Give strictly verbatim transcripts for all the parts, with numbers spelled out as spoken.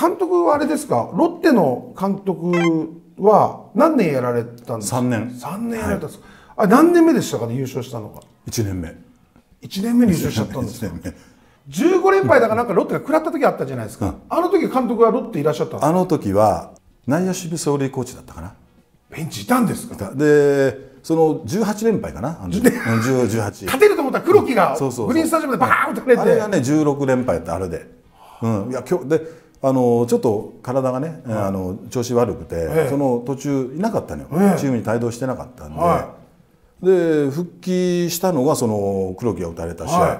監督はあれですか、ロッテの監督は何年やられたんですか？さんねん。さんねんやられたんですか、はい、あ、何年目でしたかね、優勝したのが。いちねんめ。いちねんめに優勝しちゃったんですか。じゅうご連敗だから、なんかロッテが食らった時あったじゃないですか、うん、あの時監督はロッテいらっしゃったんですか？あの時は内野守備走塁コーチだったかな。ベンチいたんですか？でそのじゅうはち連敗かな、あのじゅうはち 勝てると思ったら黒木がグリーンスタジアムでバーンと打たれて、あれがねじゅうろく連敗ってあれで、うん、いや今日であのちょっと体がね、はい、あの調子悪くて、ええ、その途中いなかったのよ、ええ、チームに帯同してなかったんで、はい、で復帰したのがその黒木が打たれた試合、はい、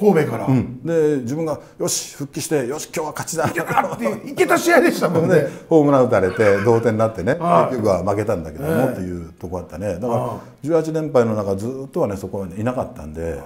神戸から、うん、で自分がよし復帰してよし今日は勝ちだっていけた試合でしたもんね。ホームラン打たれて同点になってね、はい、結局は負けたんだけども、ええっていうとこあったね。だからじゅうはち連敗の中ずっとはねそこはいなかったんで、うん、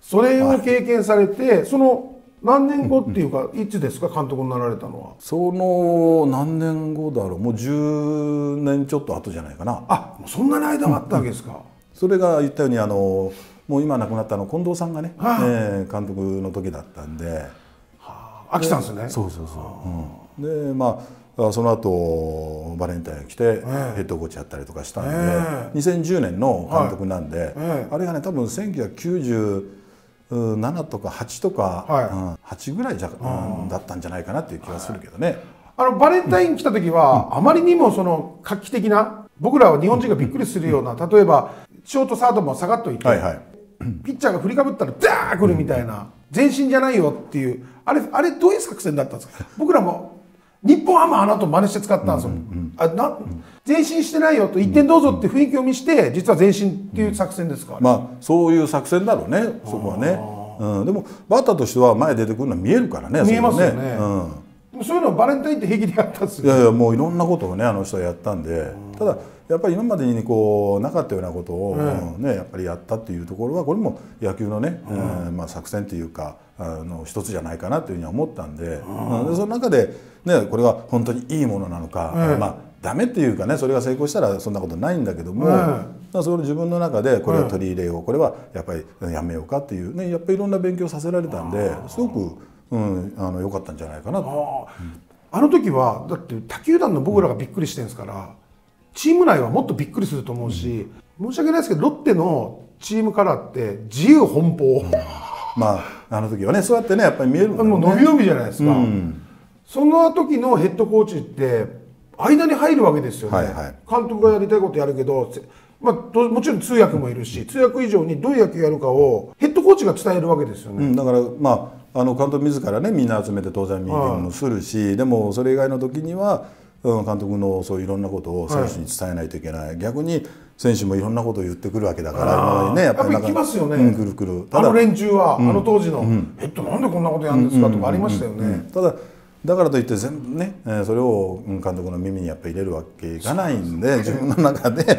それを経験されて、はい、その何年後っていうか、いつですか監督になられたのは。その何年後だろう、もうじゅうねんちょっと後じゃないかな。あ、もうそんなに間があったわけですか、うんうん、それが言ったようにあのもう今亡くなったの近藤さんがね、はあ、えー、監督の時だったんで、はあ、飽きたんですね。そうそうそう、はあ、うん、でまあその後バレンタインが来て、えー、ヘッドコーチやったりとかしたんで、えー、にせんじゅうねんの監督なんで、はい、えー、あれがね多分せんきゅうひゃくきゅうじゅうななとかはちとか、はい、はちぐらいじゃ、うん、だったんじゃないかなっていう気がするけどね。あのバレンタイン来た時は、うん、あまりにもその画期的な、僕らは日本人がびっくりするような、うん、例えばショートサードも下がっといて、はい、はい、ピッチャーが振りかぶったらダーッ来るみたいな、うん、前進じゃないよっていう、あれあれどういう作戦だったんですか？僕らも日本ハムあの後真似して使ったんですよ。あ、な、うん、前進してないよといってんどうぞって雰囲気を見して、実は前進っていう作戦ですか？まあそういう作戦だろうね、そこはね。うん、でもバッターとしては前出てくるのは見えるからね。見えますよね。うん、そういうのをバレンタインって平気でやったんですよ。いやいや、もういろんなことをねあの人はやったんで、ただやっぱり今までにこうなかったようなことを、うん、ねやっぱりやったっていうところはこれも野球のね、うんうん、まあ作戦っていうか。あの一つじゃないかなというふうに思ったんで、うん、その中で、ね、これが本当にいいものなのか、うん、まあダメっていうかね、それが成功したらそんなことないんだけども、うん、それ自分の中でこれを取り入れよう、うん、これはやっぱりやめようかっていうね、やっぱりいろんな勉強させられたんで、すごく、うん、あの良かったんじゃないかなと。あの時はだって他球団の僕らがびっくりしてるんですから、うん、チーム内はもっとびっくりすると思うし、うん、申し訳ないですけどロッテのチームカラーって自由奔放。うん、まあ、あの時はねそうやってねやっぱり見えるもんね、もう伸び伸びじゃないですか、うん、その時のヘッドコーチって間に入るわけですよね、はい、はい、監督がやりたいことやるけど、まあ、もちろん通訳もいるし、通訳以上にどういう野球やるかをヘッドコーチが伝えるわけですよね、うん、だからまああの監督自らねみんな集めて当然ミーティングもするし、はい、でもそれ以外の時には監督のそういういろんなことを選手に伝えないといけない、はい、逆に選手もいろんなことを言ってくるわけだからね、やっぱり行きますよね、うん、くるくる。あの連中は、うん、あの当時の「えっとなんでこんなことやるんですか」とかありましたよね。ただだからといって全部ねそれを監督の耳にやっぱり入れるわけいかないんで、自分の中で下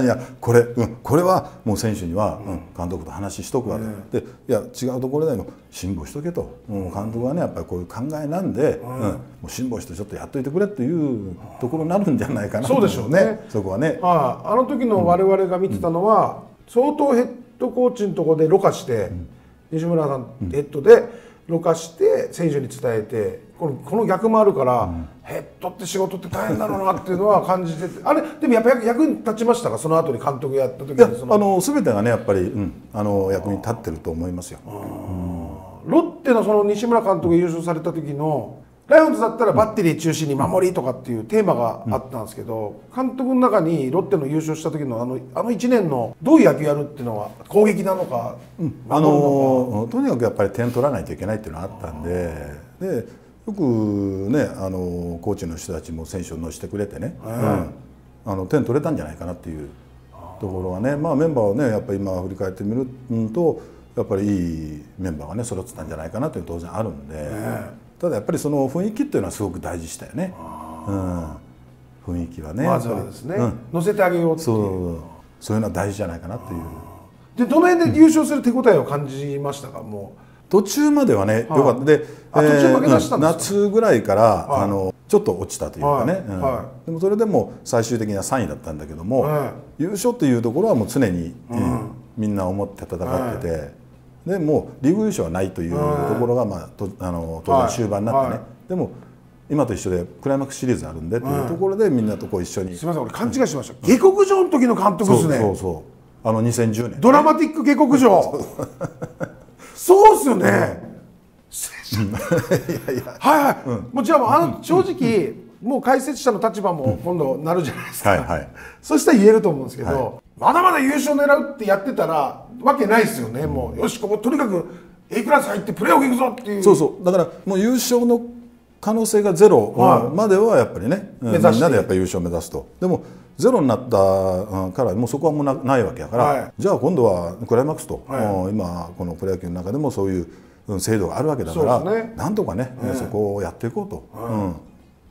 手にはこれ、うん、これはもう選手には、うん、監督と話ししとくわけで、いや違うところでも辛抱しとけと、うん、監督はねやっぱりこういう考えなんで、うん、もう辛抱してちょっとやっといてくれっていうところになるんじゃないかなと思うね。そうでしょうね、そこはね。ああ、あの時の我々が見てたのは、うん、相当ヘッドコーチのところでろ過して、うん、西村さんヘッドでろ過して選手に伝えて。この、この逆もあるから、うん、ヘッドって仕事って大変だろうなっていうのは感じててあれでもやっぱり役に立ちましたか、その後に監督やった時に。いや、あの全てがねやっぱり、うん、あの役に立ってると思いますよ。ロッテのその西村監督が優勝された時のライオンズだったらバッテリー中心に守りとかっていうテーマがあったんですけど、うん、監督の中にロッテの優勝した時のあの、あのいちねんのどういう野球やるっていうのは攻撃なのか、うん、あのとにかくやっぱり点取らないといけないっていうのがあったんで。でよくねあのコーチの人たちも選手を乗せてくれてね、うん、あの点取れたんじゃないかなっていうところはね、まあ、メンバーをねやっぱり今振り返ってみるとやっぱりいいメンバーがね揃ってたんじゃないかなというのは当然あるんで、ただやっぱりその雰囲気っていうのはすごく大事したよね、うん、雰囲気はね、まずはですね、うん、乗せてあげようっていう、そう、そういうのは大事じゃないかなっていう。でどの辺で優勝する手応えを感じましたか？もう途中まではね、良かったで、夏ぐらいからあのちょっと落ちたというかね、でもそれでも最終的にはさんいだったんだけども、優勝というところはもう常にみんな思って戦ってて、でもうリーグ優勝はないというところがまああの当然終盤になってね、でも今と一緒でクライマックスシリーズあるんでっていうところでみんなとこう一緒に。すみません、俺勘違いしました。下克上の時の監督ですね。そうそう、あのにせんじゅうねんドラマティック下克上。そうっすよね。はいはい。もうじゃあもうあの正直もう解説者の立場も今度なるじゃないですか。はいはい。そうしたら言えると思うんですけど、まだまだ優勝狙うってやってたらわけないですよね。もうよしこことにかく A クラス入ってプレーオフ行くぞっていう。そうそう。だからもう優勝の可能性がゼロまではやっぱりね、みんなでやっぱり優勝を目指すと。でもゼロになったからもうそこはもう な, ないわけだから、はい、じゃあ今度はクライマックスと、はい、今このプロ野球の中でもそういう制度があるわけだから、ね、なんとかね、うん、そこをやっていこうと、は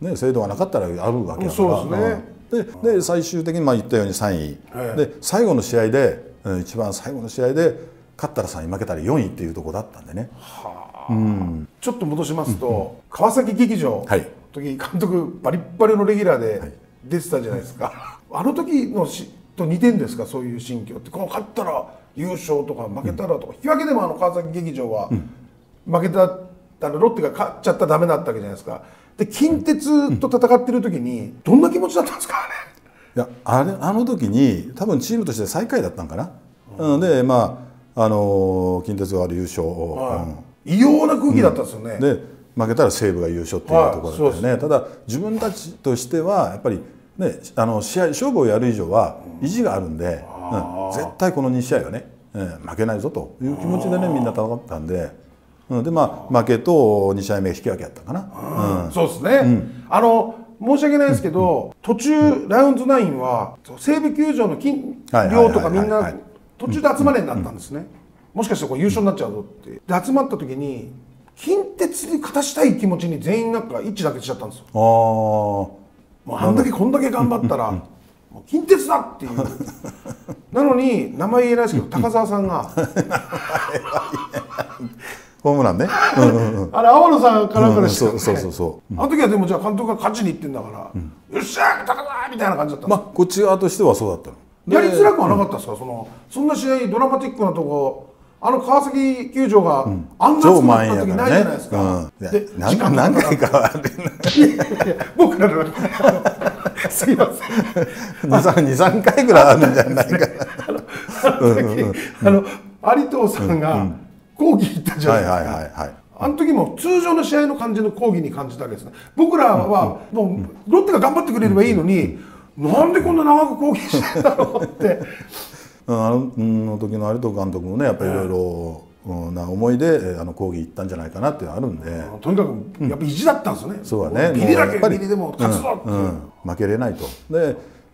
いうんね、制度がなかったらあるわけだからで、で最終的にまあ言ったようにさんい、はい、で最後の試合で一番最後の試合で勝ったらさんい負けたらよんいっていうところだったんでね。はあうん、ちょっと戻しますと、うん、川崎劇場の時、はい、監督バリッバリのレギュラーで出てたじゃないですか、はい、あの時のしと似てんですか、そういう心境って。この勝ったら優勝とか負けたらとか、うん、引き分けでもあの川崎劇場は負けた、うん、あのロッテが勝っちゃったらダメだったわけじゃないですか。で近鉄と戦ってる時にどんな気持ちだったんですかあれ。いや、あれあの時に多分チームとして最下位だったんかな、うん、でまあ、あのー、近鉄が優勝、はいうん異様な空気だったんですよね、うん、で負けたら西武が優勝っていうところだったよね、はい、ただ自分たちとしてはやっぱり、ね、あの試合勝負をやる以上は意地があるんで、うんうん、絶対このに試合はね、うん、負けないぞという気持ちでねみんな戦ったんで、うん、でまあ負けとに試合目引き分けやったかな、うん、そうですね、うん、あの申し訳ないですけど途中ライオンズナインは西武球場の金量とかみんな途中で集まれになったんですね。もしかしてこれ優勝になっちゃうぞってで集まった時に近鉄に勝たしたい気持ちに全員なんか一致だけしちゃったんですよ。ああもうあんだけこんだけ頑張ったらもう近鉄だっていうなのに名前言えないですけど高澤さんがホームランねあれ青野さんかなんかでしたよね。そうそうそうあの時はでもじゃあ監督が勝ちにいってんだから、うん、よっしゃー高澤みたいな感じだったんです。まあこっち側としてはそうだったのやりづらくはなかったですか、うん、そのそんな試合ドラマティックなとこあの川崎球場があんな少ない時ないじゃないですか。で、何回か僕らのすいませんにさんかいぐらいあるんじゃないかな。あの有藤さんが抗議行ったじゃないですか。あの時も通常の試合の感じの抗議に感じたわけですね。僕らはもうロッテが頑張ってくれればいいのになんでこんな長く抗議してんだろうって。あの時の有藤監督もねやっぱりいろいろな思いであの抗議行ったんじゃないかなっていうのあるんでとにかくやっぱ意地だったんですね。そうだねビリだけビリでも勝つぞっていう負けれないと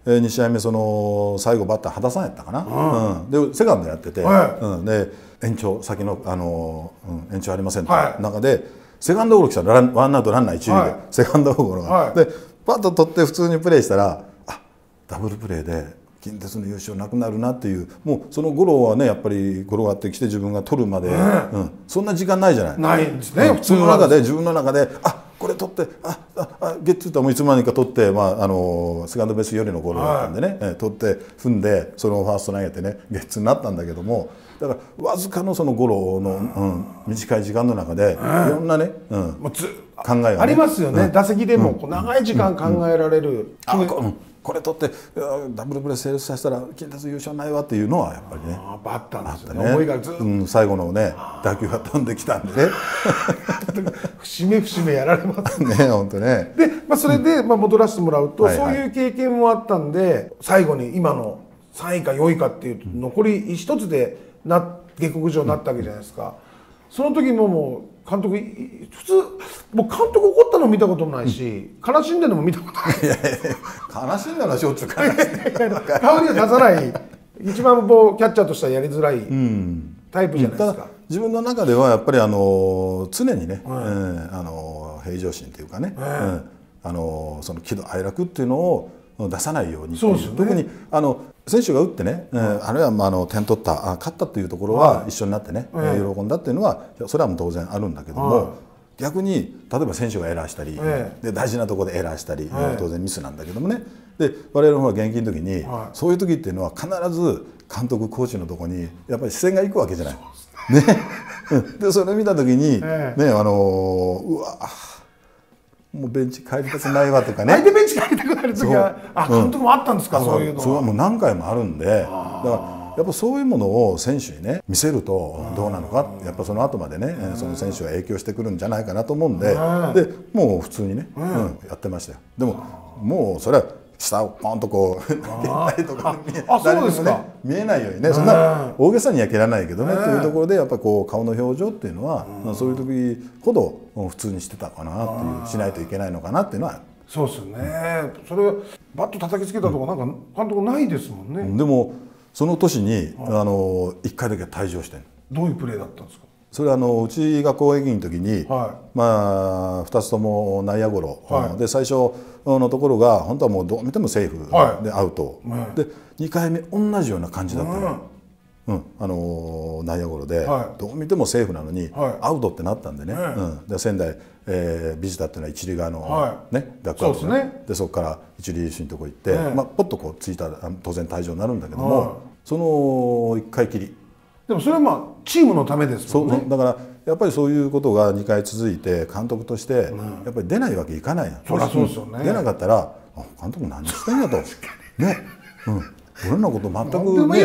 でに試合目その最後バッター羽田さんやったかなでセカンドやっててで延長先のあの延長ありませんと中でセカンドゴロ来たらワンアウトランナー一塁でセカンドゴロがでパッと取って普通にプレーしたらあダブルプレーで。近鉄の優勝なくなるなっていうもうそのゴロはねやっぱり転がってきて自分が取るまで、うんうん、そんな時間ないじゃない。ないですね。普通の中で自分の中であこれ取ってあああゲッツーともいつまでか取って、まあ、あのセカンドベースよりのゴロだったんでね、はい、取って踏んでそのファースト投げてねゲッツーになったんだけどもだからわずかのそのゴロの、うん、短い時間の中でいろんなね、うん、もうず考えが、ね、ありますよね、うん、打席でもこう長い時間考えられる。これ取ってダブルプレー成立させたら近鉄優勝ないわっていうのはやっぱりねあったんですよね。思いがずっと、うん、最後のね打球が飛んできたんでね節目節目やられますね本当ね。で、まあ、それで、まあ、戻らせてもらうと、うん、そういう経験もあったんで、はいはい、最後に今のさんいかよんいかっていう残りひとつでな下克上になったわけじゃないですか。その時ももう監督普通もう監督怒ったの見たこともないし、うん、悲しんでるのも見たことない。いやいや悲しんだのはしょっちゅう悲しんでる顔には出さない一番こうキャッチャーとしてはやりづらいタイプじゃないですか、うん、自分の中ではやっぱりあの常にね、はいえー、あの平常心というかね、はいうん、あのその喜怒哀楽っていうのを出さないようにっていう、そうですね、特にあの選手が打ってね、はい、あるいはまああの点取ったあ勝ったというところは一緒になってね、はい、喜んだっていうのはそれはもう当然あるんだけども、はい、逆に例えば選手がエラーしたり、はい、で大事なところでエラーしたり、はい、当然ミスなんだけどもねで我々の方が現役の時に、はい、そういう時っていうのは必ず監督コーチのところにやっぱり視線がいくわけじゃない。ね、でそれを見た時に、はい、ねあのうわもうベンチ帰りたくないわとかね、相手ベンチ帰りたくなる時はあ、監督もあったんですか、そういうのは。それはもう何回もあるんで、だからやっぱそういうものを選手にね見せるとどうなのか、やっぱその後までねその選手は影響してくるんじゃないかなと思うんで、でもう普通にねやってましたよ。でももうそれは下をポンとこう蹴ったりとか、誰にもね見えないようにね、そんな大げさには蹴らないけどねというところで、やっぱこう顔の表情っていうのはそういう時ほど普通にしてたかなっていう、しないといけないのかなっていうのは。そうですね、それバッと叩きつけたとかなんか監督ないですもんね。でもその年にあのいっかいだけ退場してる。どういうプレーだったんですか？それはあのうちが攻撃の時に、まあふたつとも内野ゴロで、最初のところが本当はもうどう見てもセーフでアウトで、にかいめ同じような感じだったの、あの内野ゴロでどう見てもセーフなのにアウトってなったんでね、仙台ビジターっていうのは一塁側のねダックアウトで、そこから一塁手のとこ行ってポッとこうついたら当然退場になるんだけども、そのいっかいきり。でもそれはまあチームのためですもんね。だからやっぱりそういうことがにかい続いて、監督としてやっぱり出ないわけいかないやん。そりゃそうですよね。出なかったら「監督何してんや」とね、俺のこと全くね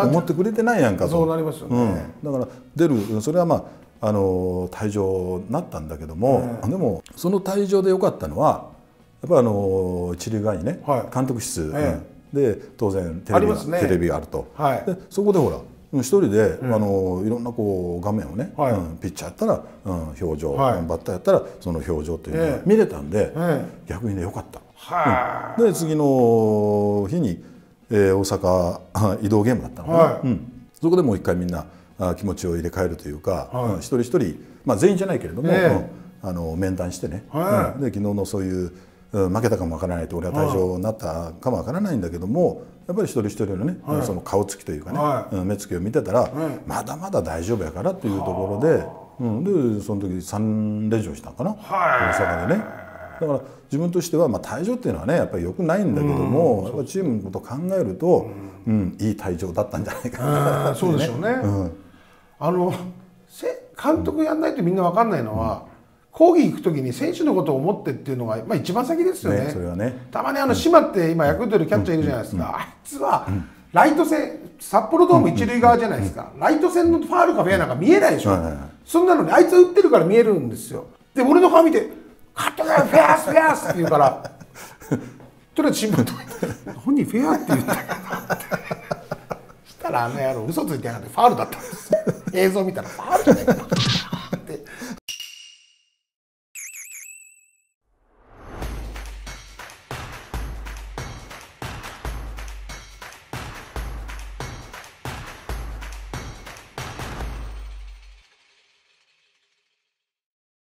思ってくれてないやんかと。そうなりますよね。だから出る、それはまああの退場になったんだけども、でもその退場でよかったのはやっぱりあの一塁側にね監督室で当然テレビがあると。そこでほら一人であのいろんなこう画面をね、ピッチャーやったら表情、バッターやったらその表情というのを見れたんで、逆にねよかった。で次の日に大阪移動ゲームだったので、そこでもう一回みんな気持ちを入れ替えるというか、一人一人まあ全員じゃないけれどもあの面談してね、で昨日のそういう負けたかもわからないと、俺は退場になったかもわからないんだけども、やっぱり一人一人のねその顔つきというかね目つきを見てたらまだまだ大丈夫やからというところで、でその時さんれんしょうしたのかな、大阪でね。だから自分としてはまあ退場っていうのはねやっぱり良くないんだけども、やっぱチームのことを考えるといい退場だったんじゃないかな。そうでしょうね。あの監督やんないとみんなわかんないのは、講義行くときに選手のことを思ってっていうのが、まあ、一番先ですよね。ね、それはね。たまにあの島って今ヤクルトでキャッチャーいるじゃないですか。あいつはライト線、札幌ドーム一塁側じゃないですか。ライト線のファールかフェアなんか見えないでしょ。そんなのにあいつは打ってるから見えるんですよ。で俺の顔見てカットだよフェアスフェアスって言うから、とりあえず新聞とか本人フェアって言ったから、したらあの野郎嘘ついてやがってファールだったんです。映像見たらファールじゃないか。